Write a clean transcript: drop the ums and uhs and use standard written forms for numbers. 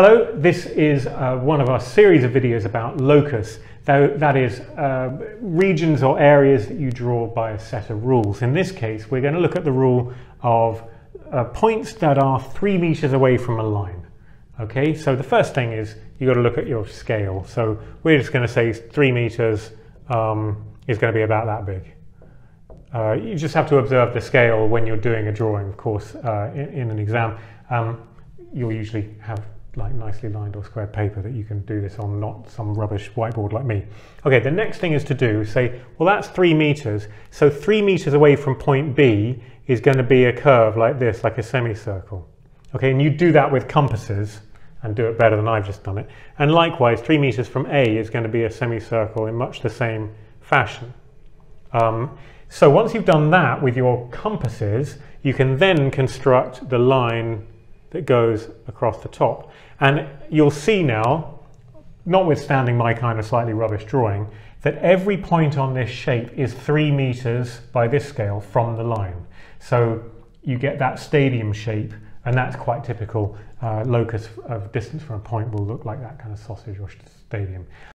Hello, this is one of our series of videos about locus, that is regions or areas that you draw by a set of rules. In this case, we're going to look at the rule of points that are 3 meters away from a line. Okay, so the first thing is you've got to look at your scale. So we're just going to say 3 meters is going to be about that big. You just have to observe the scale when you're doing a drawing, of course, in an exam. You'll usually have like nicely lined or squared paper that you can do this on, not some rubbish whiteboard like me. Okay, the next thing is to do say, well, that's 3 meters. So 3 meters away from point B is going to be a curve like this, like a semicircle. Okay, and you do that with compasses and do it better than I've just done it. And likewise, 3 meters from A is going to be a semicircle in much the same fashion. So once you've done that with your compasses, you can then construct the line that goes across the top. And you'll see now, notwithstanding my kind of slightly rubbish drawing, that every point on this shape is 3 meters by this scale from the line. So you get that stadium shape, and that's quite typical. Locus of distance from a point will look like that kind of sausage or stadium.